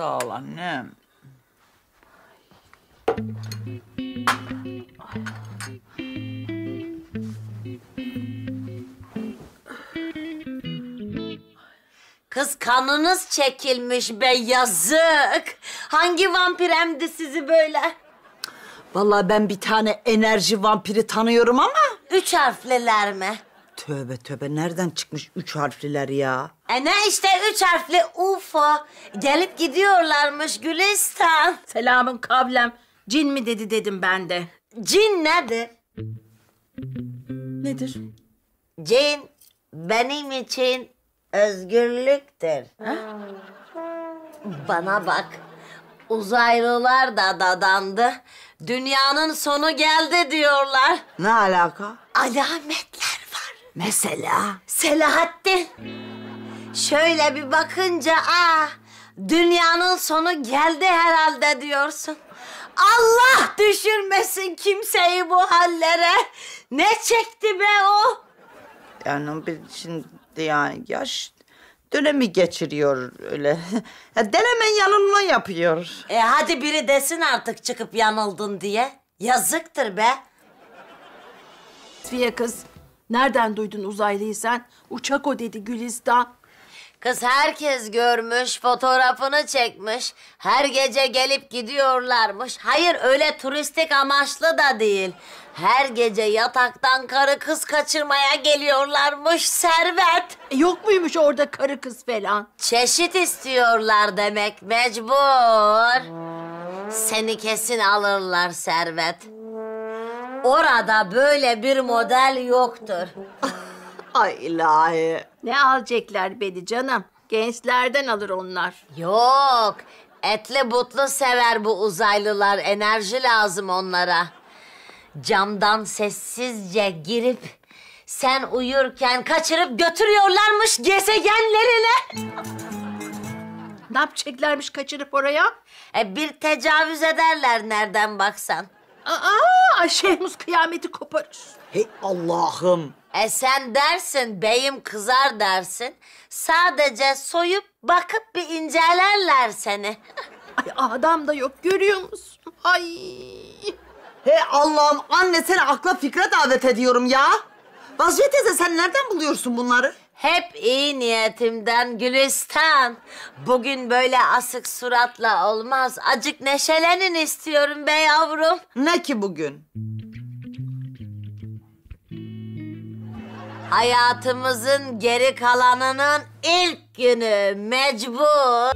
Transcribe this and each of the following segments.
Sağ ol annem. Kız kanınız çekilmiş be, yazık. Hangi vampir emdi sizi böyle? Vallahi ben bir tane enerji vampiri tanıyorum ama... 3 harfliler mi? Tövbe tövbe, nereden çıkmış 3 harfliler ya? Ne işte 3 harfli UFO. Gelip gidiyorlarmış Gülistan. Selamın kavlem. Cin mi dedi dedim ben de. Cin nedir? Nedir? Cin benim için özgürlüktür. Ha? Bana bak. Uzaylılar da dadandı. Dünyanın sonu geldi diyorlar. Ne alaka? Alametler var. Mesela? Selahattin. Şöyle bir bakınca dünyanın sonu geldi herhalde diyorsun. Allah düşürmesin kimseyi bu hallere. Ne çekti be o? Yani biz şimdi yaş dönemi geçiriyor öyle. Denemen yanılma yapıyor. Hadi biri desin artık çıkıp yanıldın diye. Yazıktır be. Fiye kız, nereden duydun uzaylıyı sen? Uçak o dedi Gülistan. Kız herkes görmüş, fotoğrafını çekmiş. Her gece gelip gidiyorlarmış. Hayır öyle turistik amaçlı da değil. Her gece yataktan karı kız kaçırmaya geliyorlarmış Servet. Yok muymuş orada karı kız falan? Çeşit istiyorlar demek, mecbur. Seni kesin alırlar Servet. Orada böyle bir model yoktur. Ay ilahi. Ne alacaklar beni canım? Gençlerden alır onlar. Yok. Etli butlu sever bu uzaylılar. Enerji lazım onlara. Camdan sessizce girip sen uyurken kaçırıp götürüyorlarmış gezegenlerine. Ne yapacaklarmış kaçırıp oraya? Bir tecavüz ederler nereden baksan. Şehmuz kıyameti koparır. Hey Allah'ım. Sen dersin, beyim kızar dersin. Sadece soyup bakıp bir incelerler seni. Ay adam da yok, görüyor musun? Ay. Hey Allah'ım, anne seni akla fikre davet ediyorum ya. Vazifet teyze sen nereden buluyorsun bunları? Hep iyi niyetimden Gülistan. Bugün böyle asık suratla olmaz. Acık neşelenin istiyorum be yavrum. Ne ki bugün? Hayatımızın geri kalanının ilk günü, mecbur.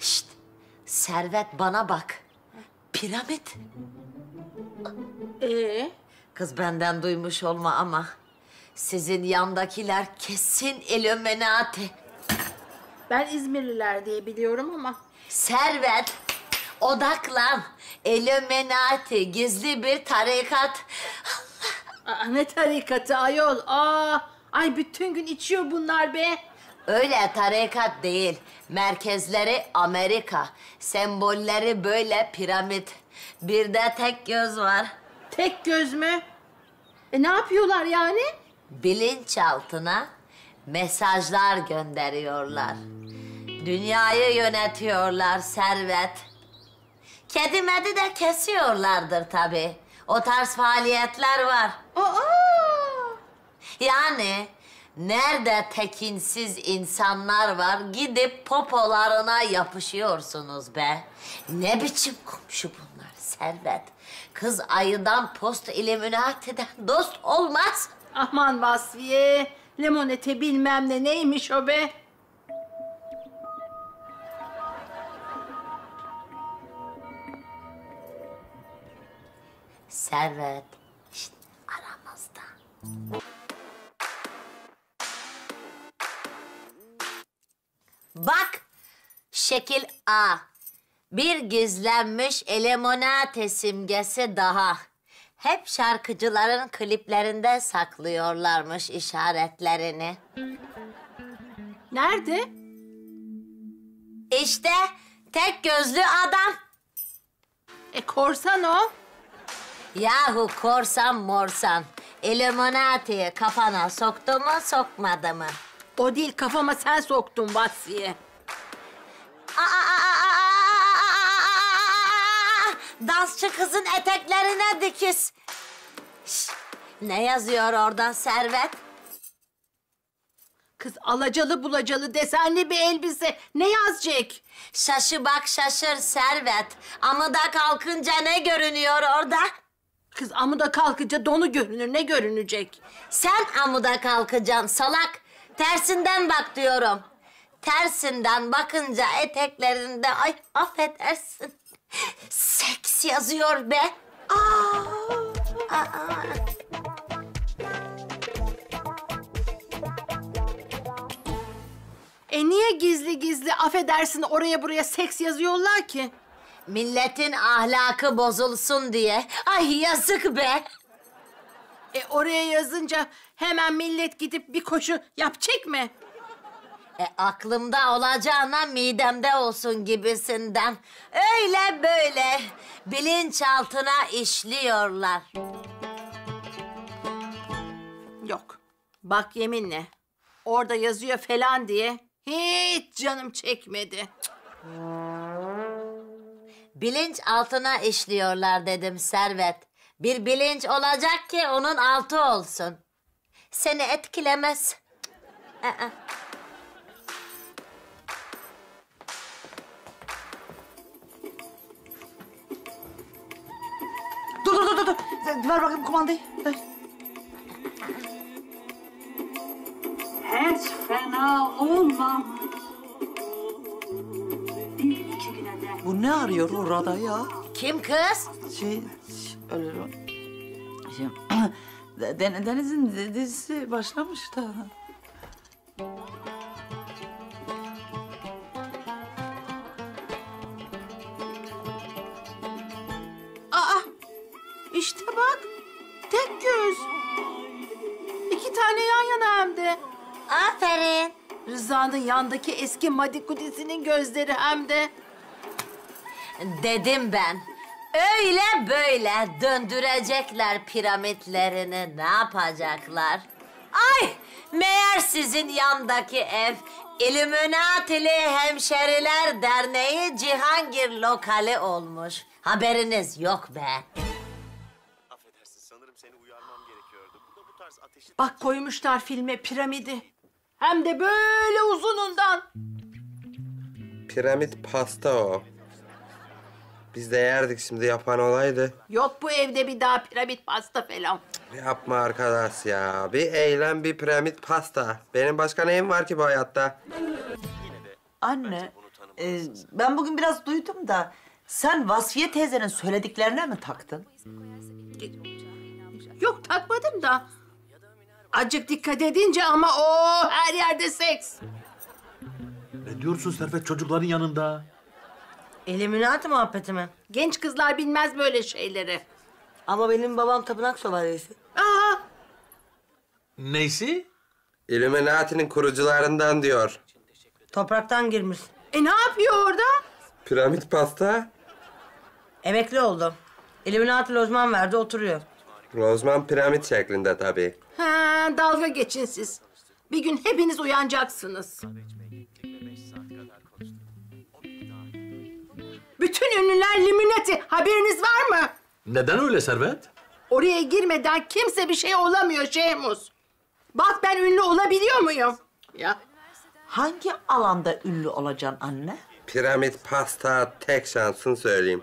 Şşt, Servet bana bak. Piramit. Kız benden duymuş olma ama... Sizin yandakiler kesin illuminati. Ben İzmirliler diye biliyorum ama. Servet, odaklan. Illuminati, gizli bir tarikat. Ne tarikatı ayol? Ay bütün gün içiyor bunlar be. Öyle tarikat değil. Merkezleri Amerika. Sembolleri böyle piramit. Bir de tek göz var. Tek göz mü? Ne yapıyorlar yani? Bilinçaltına mesajlar gönderiyorlar. Dünyayı yönetiyorlar Servet. Kedi medi de kesiyorlardır tabii. O tarz faaliyetler var. Yani nerede tekinsiz insanlar var gidip popolarına yapışıyorsunuz be. Ne biçim komşu bunlar Servet. Kız ayıdan post illuminatiden dost olmaz. Aman Vasfiye, limonete bilmem ne neymiş o be? Servet, işte aramızda. Bak, şekil A. Bir gizlenmiş elimonate simgesi daha. Hep şarkıcıların kliplerinde saklıyorlarmış işaretlerini. Nerede? İşte Tek gözlü adam. Korsan o. Yahu korsan morsan. Eliminati'yi kafana soktu mu, sokmadı mı? O değil, kafama sen soktun Vasfiye. Dansçı kızın eteklerine dikiz. Şişt, ne yazıyor orada Servet? Kız alacalı bulacalı desenli bir elbise. Ne yazacak? Şaşı bak şaşır Servet. Amuda kalkınca ne görünüyor orada? Kız amuda kalkınca donu görünür. Ne görünecek? Sen amuda kalkacaksın salak. Tersinden bak diyorum. Tersinden bakınca eteklerinde... Ay affedersin. Seks yazıyor be. Niye gizli gizli affedersin oraya buraya seks yazıyorlar ki? Milletin ahlakı bozulsun diye. Ay yazık be. Oraya yazınca hemen millet gidip bir koşu yapacak mı? Aklımda olacağına midemde olsun gibisinden. Öyle böyle bilinçaltına işliyorlar. Yok. Bak yeminle. Orada yazıyor falan diye hiç canım çekmedi. Bilinçaltına işliyorlar dedim Servet. Bir bilinç olacak ki onun altı olsun. Seni etkilemez. Dur. Ver bakayım kumandayı. Ver. Hiç fena olmamış. Bu ne arıyor orada ya? Kim kız? Deniz'in dizisi başlamış da. İşte bak, tek göz. 2 tane yan yana hem de. Aferin. Rıza'nın yandaki eski madikudisinin gözleri hem de. Dedim ben, öyle böyle döndürecekler piramitlerini, ne yapacaklar? Ay, meğer sizin yandaki ev, İlluminatili Hemşeriler Derneği Cihangir lokali olmuş. Haberiniz yok be. Bak koymuşlar filme piramidi. Hem de böyle uzunundan. Piramit pasta o. Biz de yerdik şimdi yapan olaydı. Yok bu evde bir daha piramit pasta falan. Yapma arkadaş ya. Bir eğlen bir piramit pasta. Benim başka neyim var ki bu hayatta? Anne, ben bugün biraz duydum da... Sen Vasfiye teyzenin söylediklerine mi taktın? Yok takmadım da. Azıcık dikkat edince ama o her yerde seks. Ne diyorsun Servet çocukların yanında? Eliminati muhabbeti mi? Genç kızlar bilmez böyle şeyleri. Ama benim babam tapınak sobalyesi. Aa! Neysi? Eliminati'nin kurucularından diyor. Topraktan girmiş. Ne yapıyor orada? Piramit pasta. Emekli oldu. Eliminati lojman verdi oturuyor. Lojman piramit şeklinde tabii. Ha, dalga geçin siz. Bir gün hepiniz uyanacaksınız. Bütün ünlüler Illuminati. Haberiniz var mı? Neden öyle Servet? Oraya girmeden kimse bir şey olamıyor Şehmuz. Bak ben ünlü olabiliyor muyum? Ya. Hangi alanda ünlü olacaksın anne? Piramit pasta tek şansın söyleyeyim.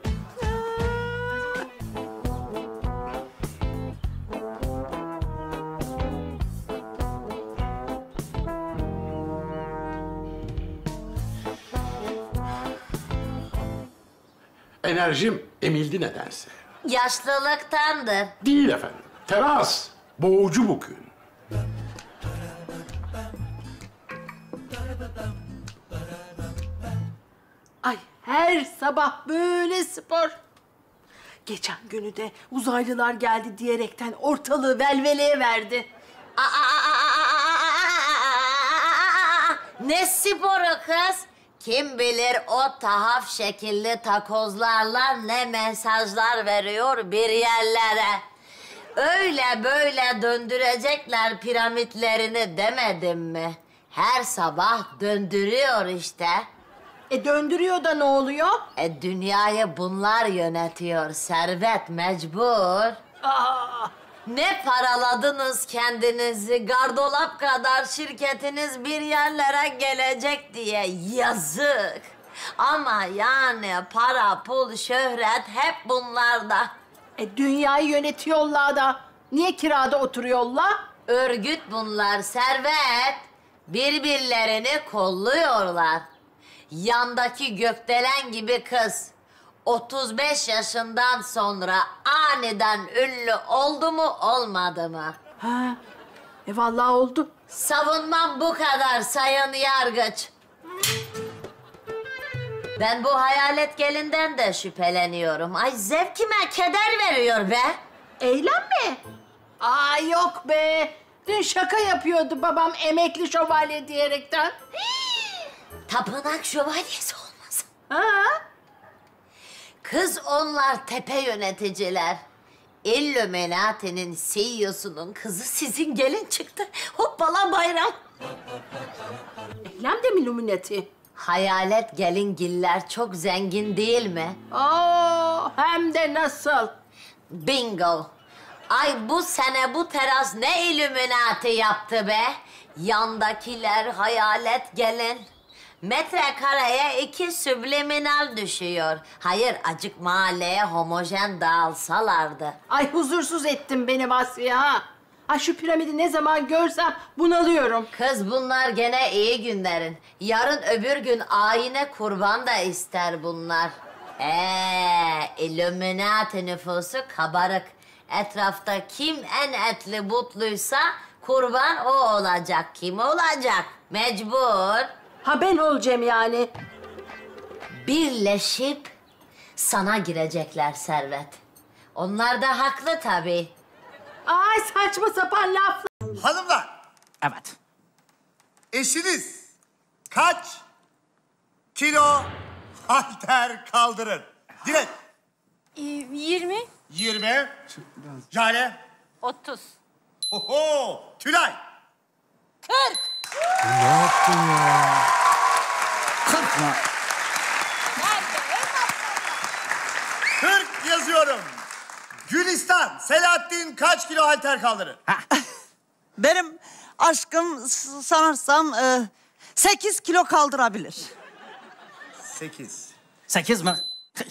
Enerjim emildi nedense. Yaşlılıktandır. Değil efendim. Teras. Boğucu bugün. Ay her sabah böyle spor. Geçen günü de uzaylılar geldi diyerekten ortalığı velveleye verdi. Ne sporu kız? Kim bilir o tahaf şekilli takozlarla ne mesajlar veriyor bir yerlere. Öyle böyle döndürecekler piramitlerini demedim mi? Her sabah döndürüyor işte. Döndürüyor da ne oluyor? Dünyayı bunlar yönetiyor. Servet mecbur. Aa. Ne paraladınız kendinizi, gardolap kadar şirketiniz bir yerlere gelecek diye, yazık. Ama yani para, pul, şöhret hep bunlarda. Dünyayı yönetiyorlar da niye kirada oturuyorlar? Örgüt bunlar Servet. Birbirlerini kolluyorlar. Yandaki gökdelen gibi kız 35 yaşından sonra aniden ünlü oldu mu, olmadı mı? Ha, vallahi oldu. Savunmam bu kadar sayın yargıç. Ben bu hayalet gelinden de şüpheleniyorum. Ay zevkime keder veriyor be. Eylem mi? Aa yok be. Dün şaka yapıyordu babam emekli şövalye diyerekten. Hii. Tapınak şövalyesi olmasın. Ha? Kız onlar tepe yöneticiler. İlluminati'nin CEO'sunun kızı sizin gelin çıktı. Hoppala bayram. Eylem de mi Illuminati? Hayalet gelingiller çok zengin değil mi? Oo, hem de nasıl? Bingo. Ay bu sene bu teras ne Illuminati yaptı be? Yandakiler hayalet gelin. Metrekareye 2 subliminal düşüyor. Hayır, acık mahalleye homojen dağılsalardı. Ay huzursuz ettin beni Vasfiye ha. Ay şu piramidi ne zaman görsem bunalıyorum. Kız bunlar gene iyi günlerin. Yarın öbür gün ayine kurban da ister bunlar. Illuminati nüfusu kabarık. Etrafta kim en etli butluysa kurban o olacak. Kim olacak? Mecbur. Ha ben olacağım yani. Birleşip sana girecekler Servet. Onlar da haklı tabii. Ay saçma sapan laf. Hanımlar. Evet. Eşiniz kaç kilo halter kaldırır? Direkt. 20. 20. Cale. 30. Oho. Tülay. 40. Ne yaptın ya? 40 mı? 40 yazıyorum. Gülistan, Selahattin kaç kilo halter kaldırır? Benim aşkım sanırsam 8 kilo kaldırabilir. 8. 8 mi?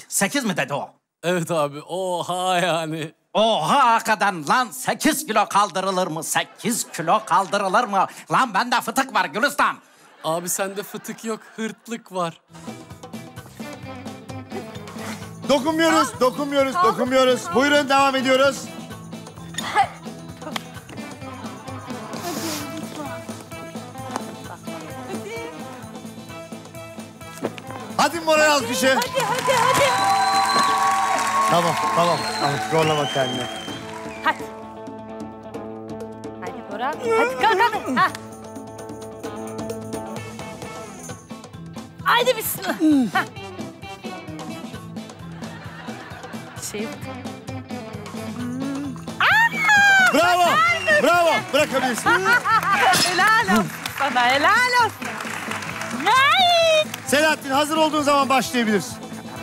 8 mi dedi o? Evet abi, oha yani. Oha hakikaten lan 8 kilo kaldırılır mı? 8 kilo kaldırılır mı? Lan bende fıtık var Gülistan. Abi sende fıtık yok, hırtlık var. Dokunmuyoruz, aa, dokunmuyoruz, kaldır, dokunmuyoruz. Kaldır. Buyurun devam ediyoruz. Hadi moral alkışı. Hadi. Tamam. Zorlama kendini. Hadi. Hadi Bora. Hadi kalk. Ha. Haydi bismillah. Ha. Şey. Bravo. Bravo. Bırakabilirsin. Helal olsun sana. Helal olsun. Selahattin hazır olduğun zaman başlayabilirsin.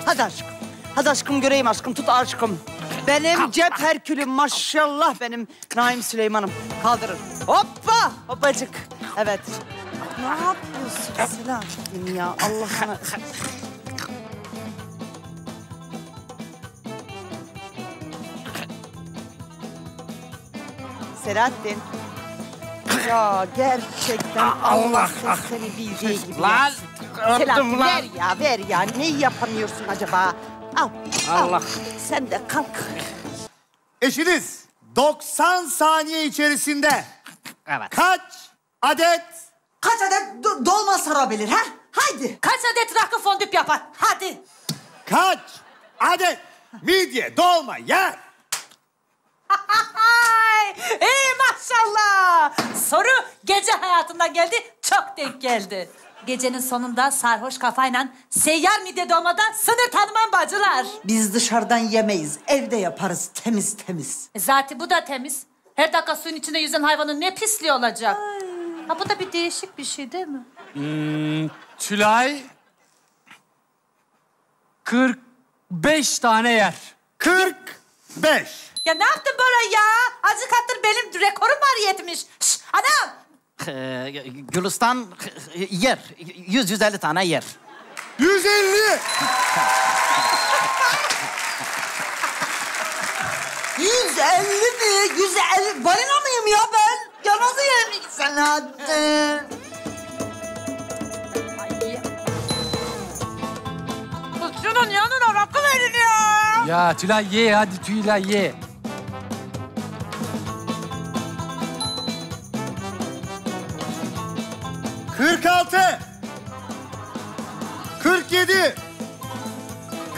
Hadi aşkım. Hadi aşkım göreyim aşkım, tut aşkım. Benim cep herkülüm, maşallah benim Naim Süleyman'ım. Kaldırır. Hoppa! Hoppacık. Evet. Ne yapıyorsun Selahattin ya? Allah'ına... Selahattin. Ya gerçekten Allah seni bildiği gibi. Lan! Selahattin ver ya, ver ya. Ne yapamıyorsun acaba? Al, Allah. Al. Sen de kalk. Eşiniz 90 saniye içerisinde evet. Kaç adet dolma sarabilir ha? Haydi. Kaç adet rakı fondüp yapar? Hadi. Kaç adet midye dolma yer? Maşallah. Soru gece hayatından geldi, çok denk geldi. gecenin sonunda sarhoş kafayla seyyar midede olmadan sınır tanımam bacılar. Biz dışarıdan yemeyiz, evde yaparız temiz temiz. Zaten bu da temiz. Her dakika suyun içinde yüzen hayvanın ne pisliği olacak. Ay. Ha bu da bir değişik bir şey değil mi? Tülay... 45 tane yer. 45! Ya ne yaptın Bora ya? Azıcık attır benim rekorum var 70. Şşş anam! Gülistan yer. 100-150 tane yer. 150! 150 mi? 150. Balina mıyım ya ben? Ya nasıl yerim ki Selahattin? Şunun yanına rakı verin ya. Ya Tülay ye hadi Tülay ye. Kırk altı. 47.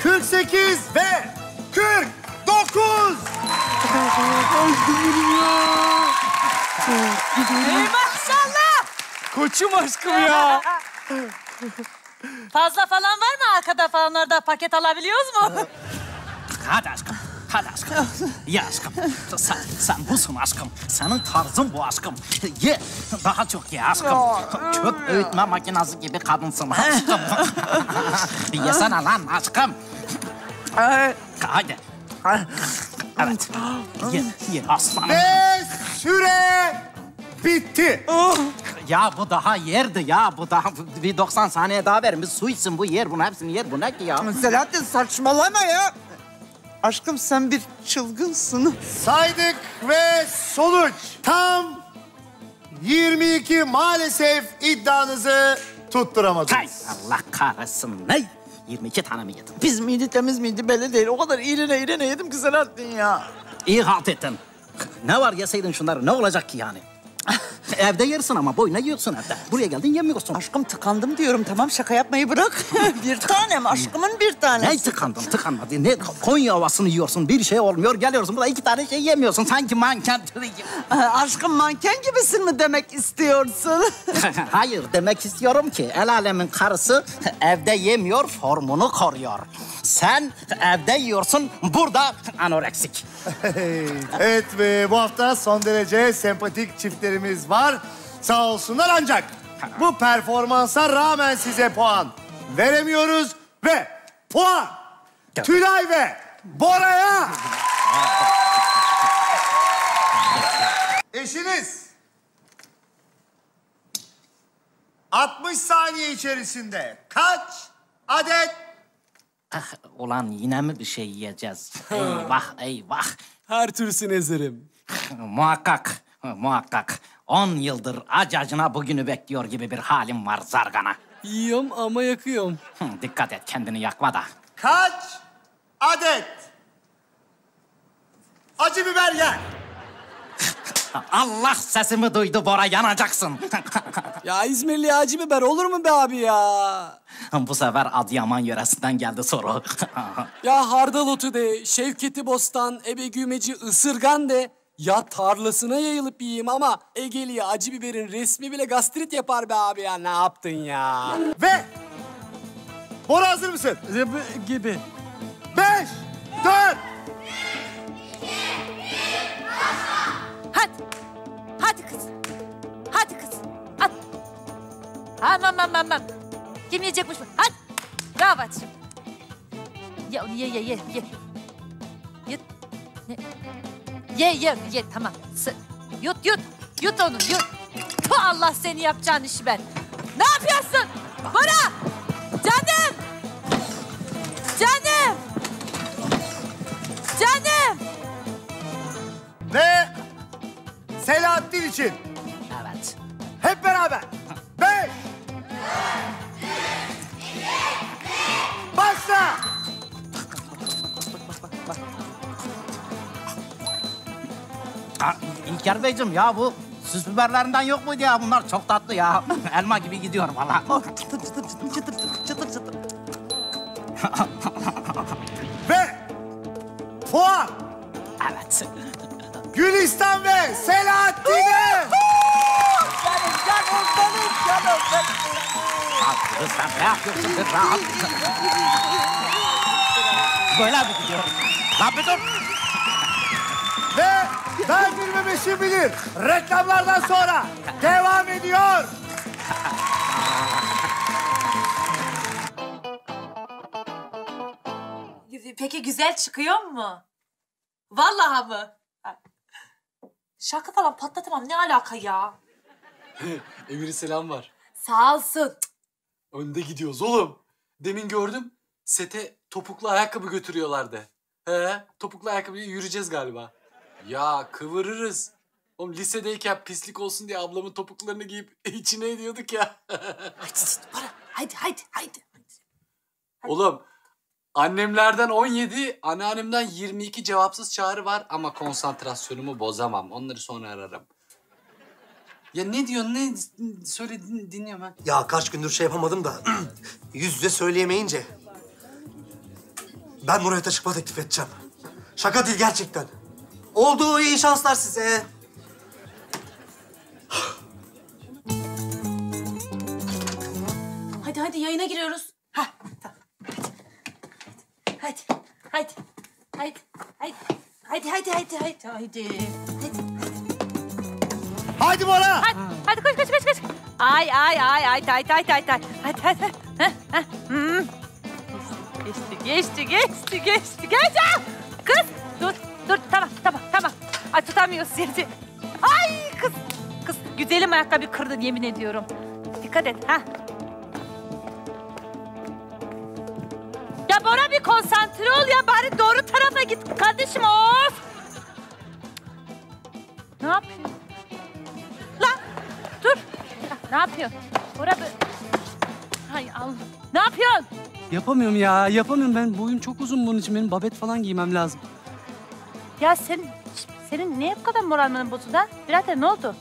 48 ve 49. Ey maşallah. Koçum aşkım ya. Fazla falan var mı arkada falan orada paket alabiliyoruz mu? Hadi aşkım, hadi aşkım. Ye aşkım. Sen busun aşkım. Senin tarzın bu aşkım. Ye, daha çok ye aşkım. Çöp öğütme makinası gibi kadınsın aşkım. Yesene lan aşkım. Hadi. Evet. Ye, ye aslanım. Ve süre bitti. Ya bu daha yerdi ya, bu daha bir 90 saniye daha verin. Bir su içsin bu yer, bunu hepsini yer. Bu ne ki ya? Selahattin saçmalama ya. Aşkım sen bir çılgınsın. Saydık ve sonuç tam 22 maalesef iddianızı tutturamadınız. Hay Allah kahretsin ne? 22 tane mi yedin? Biz miydi temiz miydi belli değil. O kadar iğrene yedim ki Selahattin ya. İyi halt ettin. Ne var yeseydin şunları ne olacak ki yani? Evde yersin ama boyuna yiyorsun evde. Buraya geldin yemiyorsun. Aşkım tıkandım diyorum tamam şaka yapmayı bırak. Bir tanem aşkımın bir tanesi. Ne tıkandın tıkanmadın? Ne Konya havasını yiyorsun bir şey olmuyor geliyorsun. Burada iki tane şey yemiyorsun sanki manken. Aşkım manken gibisin mi demek istiyorsun? Hayır demek istiyorum ki el alemin karısı evde yemiyor formunu koruyor. Sen evde yiyorsun burada anoreksik. Evet ve bu hafta son derece sempatik çiftlerimiz var. Sağ olsunlar ancak bu performansa rağmen size puan veremiyoruz ve puan Tülay ve Bora'ya. Eşiniz 60 saniye içerisinde kaç adet? Ah, ulan yine mi bir şey yiyeceğiz? Eyvah eyvah. Her türlüsünü ezerim. Muhakkak muhakkak. 10 yıldır acacına bugünü bekliyor gibi bir halim var zargana. Yiyorum ama yakıyorum. Dikkat et kendini yakma da. Kaç adet acı biber yer? Allah sesimi duydu Bora yanacaksın. Ya İzmirli acı biber olur mu be abi ya? Bu sefer Adıyaman yöresinden geldi soru. Ya hardal otu de, Şevketi Bostan, Ebe Gümeci, Isırgan de. Ya tarlasına yayılıp yiyeyim ama Ege'liye acı biberin resmi bile gastrit yapar be abi ya. Ne yaptın ya? Ve... Bora hazır mısın? Gibi. 5, 4... Hadi. Hadi kız. Hadi kız. At. Aman. Kim yiyecekmiş? Hadi. Bravo açım. Ya onu ye. Ye tamam. Yut onu yut. Bu Allah seni yapacağın işi ben. Ne yapıyorsun? Bora! Canım! Ve Selahattin için. Evet. Hep beraber. 5, 4, 3, 2, 1. Başla! Bak. İlker Beyciğim ya bu süs biberlerinden yok muydu ya? Bunlar çok tatlı ya. Elma gibi gidiyor valla. Çıtır. Ve puan. Evet. Gülistan ve Selahattin'e. Canım benim. Kız sen ne yapıyorsun? Kız rahat. Böyle mi gidiyor? Ne yapıyorsun? Ve ben 25'i bilir. Reklamlardan sonra devam ediyor. Peki güzel çıkıyor mu? Vallahi mı? Şarkı falan patlatamam. Ne alaka ya? Emir'e selam var. Sağ olsun. Önde gidiyoruz oğlum. Demin gördüm. Sete topuklu ayakkabı götürüyorlardı. He? Topuklu ayakkabıyla yürüyeceğiz galiba. Ya kıvırırız. Oğlum lisedeyken pislik olsun diye ablamın topuklarını giyip içine ediyorduk ya. Haydi. Oğlum. Annemlerden 17, anneannemden 22 cevapsız çağrı var ama konsantrasyonumu bozamam. Onları sonra ararım. Ya ne diyorsun? Ne söyledin dinliyorum ben. Ya kaç gündür şey yapamadım da yüz yüze söyleyemeyince ben Murat'a çıkma teklif edeceğim. Şaka değil gerçekten. Oldu, iyi şanslar size. Hadi yayına giriyoruz. Hah. Haydi Bora! Haydi koş. Ay. Geçti. Kız dur tamam. Ay tutamıyoruz seni. Ay kız güzelim ayakkabı kırdın yemin ediyorum. Dikkat et ha. Ya Bora bir konsantre ol ya bari doğru tarafa git kardeşim of. Ne yapıyorsun? Lan dur. Ne yapıyorsun? Bora bir... Hay Allah. Ne yapıyorsun? Yapamıyorum ben boyum çok uzun bunun için benim babet falan giymem lazım. Ya senin niye bu kadar moralmanın bozuldu ha? Birader ne oldu?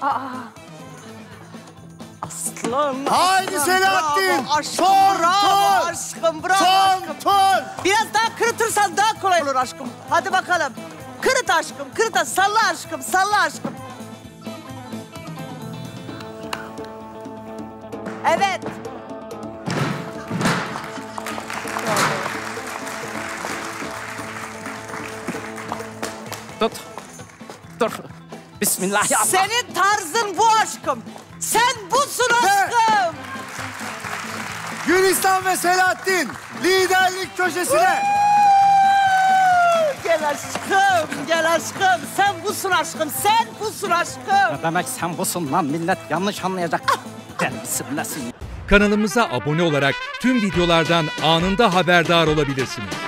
Aa. Haydi Selahattin! Son tur! Biraz daha kırıtırsan daha kolay olur aşkım. Hadi bakalım. Kırıt aşkım, kırıt. Salla aşkım. Evet. Dur. Bismillahirrahmanirrahim. Senin tarzın bu aşkım. Sen busun aşkım. Gülistan ve Selahattin liderlik köşesine. Gel aşkım. Sen busun aşkım. Ne demek sen busun lan millet yanlış anlayacak. Kanalımıza abone olarak tüm videolardan anında haberdar olabilirsiniz.